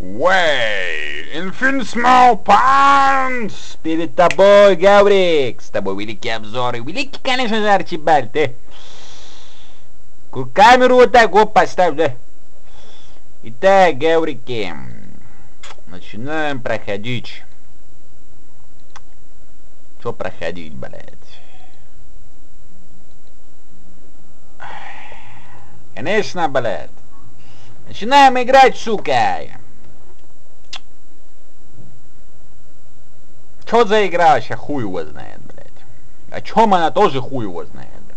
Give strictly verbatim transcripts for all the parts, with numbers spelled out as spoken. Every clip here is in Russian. Way! Infinitesimal Point! Перед тобой, Гаврик! С тобой великие обзоры. Великий, конечно же, Арчибальд, ты. Камеру вот так, оп, поставь, да. Итак, Гаврики, начинаем проходить. Что проходить, блядь? Конечно, блядь. Начинаем играть, сука. Чё за игра вообще, хуй его знает, блядь. О чем она тоже хуй его знает, блядь.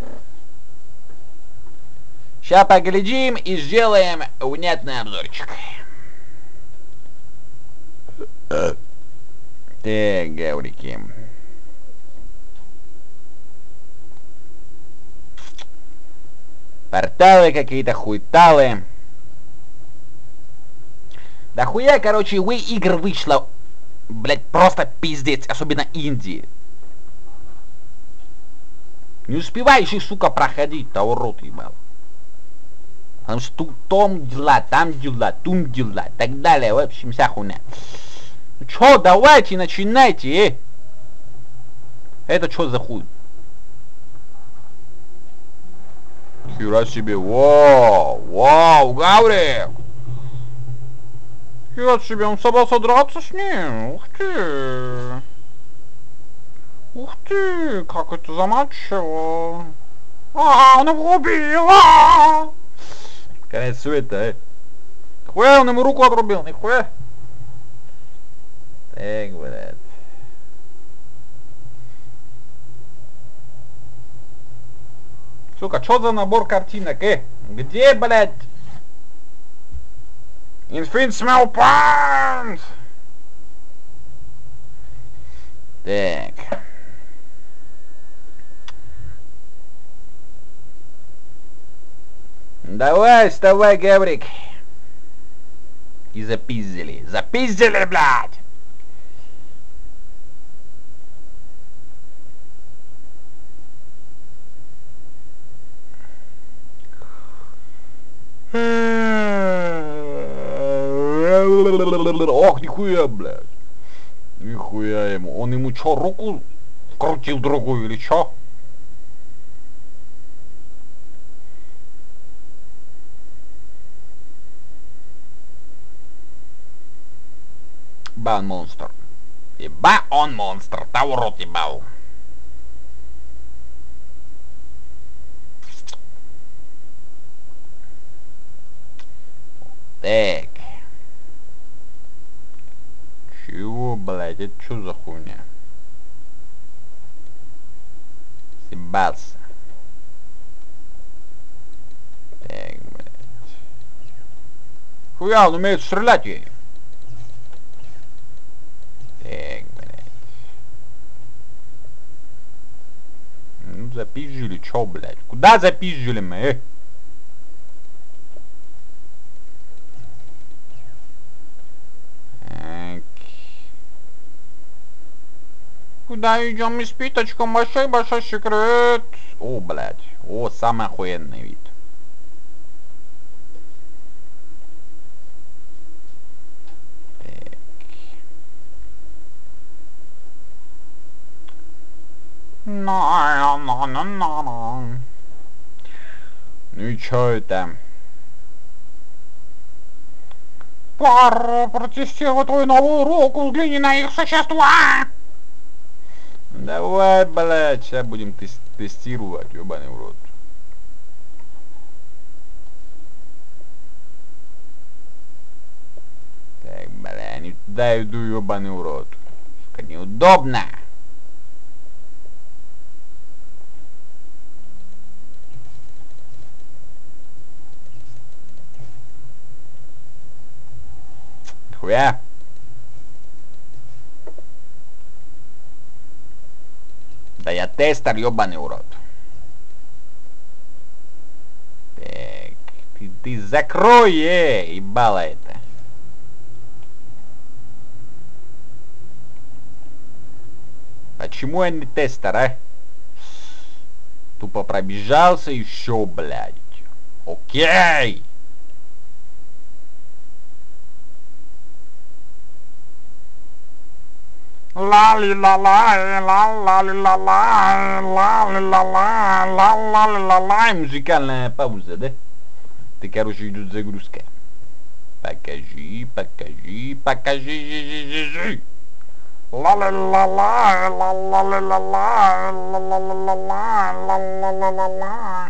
Сейчас поглядим и сделаем внятный обзорчик. Так, Гаврики. Порталы какие-то, хуйталы. Да хуя, короче, вы игр вышло. Блять, просто пиздец, особенно Индии. Не успеваешь их, сука, проходить-то, урод ебал. Потому что тут том дела, там дела, тум дела, так далее, в общем, вся хуйня. Ну чё, давайте, начинайте, э! Это чё за хуй? Хера себе, вау, вау, Гаврик! Хера себе, он собрался драться с ним, ух ты! Ух ты, как это заманчиво! А, он его убил! Конец света, э! Нихуя, он ему руку отрубил, нихуя! Так, блядь. Сука, что за набор картинок, э? Где, блядь? Infinitesimal Point! Так. Давай, вставай, Гаврик. И запиздили. Запиздили, блядь! Ох, нихуя, блядь. Нихуя ему. Он ему чё, руку крутил другую или чё? Ба он монстр. Еба он монстр. Да урод ебал. Так. Чего, блядь, это что за хуйня? Съебаться. Так, блядь. Хуя, он умеет стрелять ей. Так, блядь. Ну запизжили, чё, блядь? Куда запизжили мы, э? Куда идем из питочку? Большой-большой секрет. О, блядь. О, самый охуенный вид. Так. Ну и чё это? Пара протестировала твою новую руку. Взгляни на их существа. Давай, блядь, сейчас будем тест тестировать, ебаный в рот. Так, блядь, не туда иду, ебаный в рот. Сука, неудобно. Хуя. Да я тестер, ёбаный урод. Так, ты, ты закрой, э, ебало это. Почему я не тестер, а? Тупо пробежался и всё, блядь. Окей. ла-ли-ла-лай, музыкальная пауза, да? Это, короче, идут загрузка. Покажи, покажи, покажи, жи-жи-жи-жи. Ла-ла-ла-ла, ла-ла-ла-ла, ла-ла-ла-ла, ла-ла-ла-ла.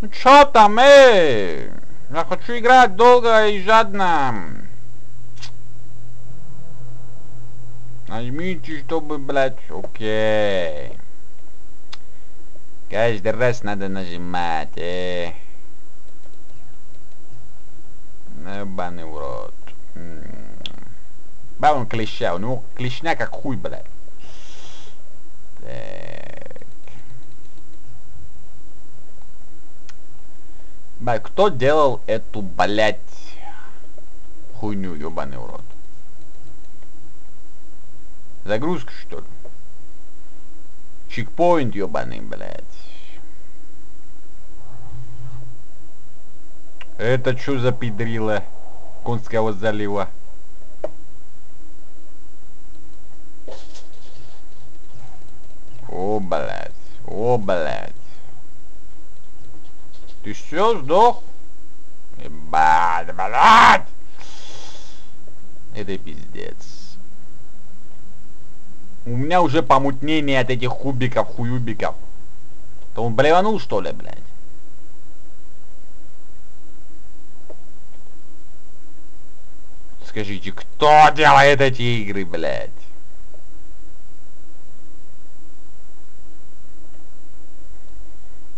Ну чё там, эй? Я хочу играть долго и жадно. Нажмите, чтобы, блядь, окей. Каждый раз надо нажимать, эй. Ебаный в рот. Ба, он клеща, у него клешня как хуй, блядь. Так. Ба, кто делал эту, блядь, хуйню, ебаный в рот? Загрузка, что ли? Чекпоинт, ебаный, блядь. Это чё за педрила Конского залива? О, блядь, о, блядь. Ты всё, сдох? Ебать, блядь! Это пиздец. У меня уже помутнение от этих кубиков, хуюбиков. То он блеванул, что ли, блядь? Скажите, кто делает эти игры, блядь?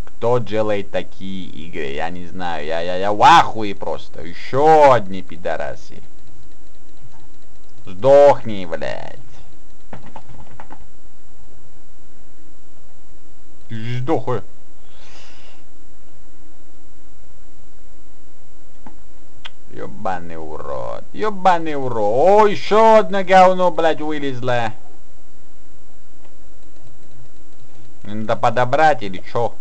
Кто делает такие игры? Я не знаю, я, я, я в ахуе просто. Еще одни пидорасы. Сдохни, блядь. Ты же сдохай. Ёбаный урод, ёбаный урод. О, еще одно говно, блядь, вылезло. Надо подобрать или чё?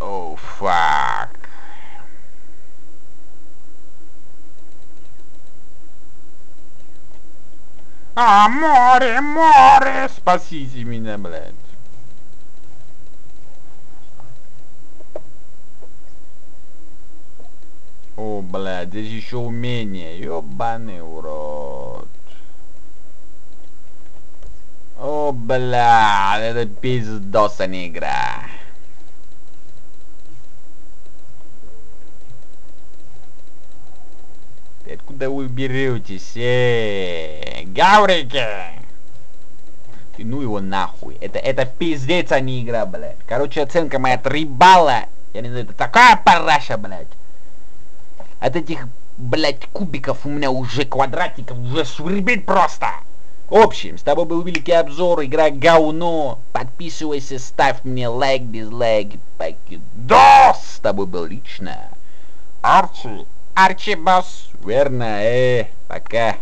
О, фак. А, море, море, спасите меня, блядь. О, блядь, здесь еще умение, ёбаный урод. О, блядь, это пиздос, а не игра. Ты откуда вы беретесь, эй, гаврики? Ты ну его нахуй, это, это пиздец, а не игра, блядь. Короче, оценка моя три балла. Я не знаю, это такая параша, блядь. От этих, блядь, кубиков у меня уже квадратиков уже свербит просто. В общем, с тобой был великий обзор, игра говно. Подписывайся, ставь мне лайк, дизлайк, покидос. С тобой был лично Арчи. Арчи, босс. Верно, э, пока.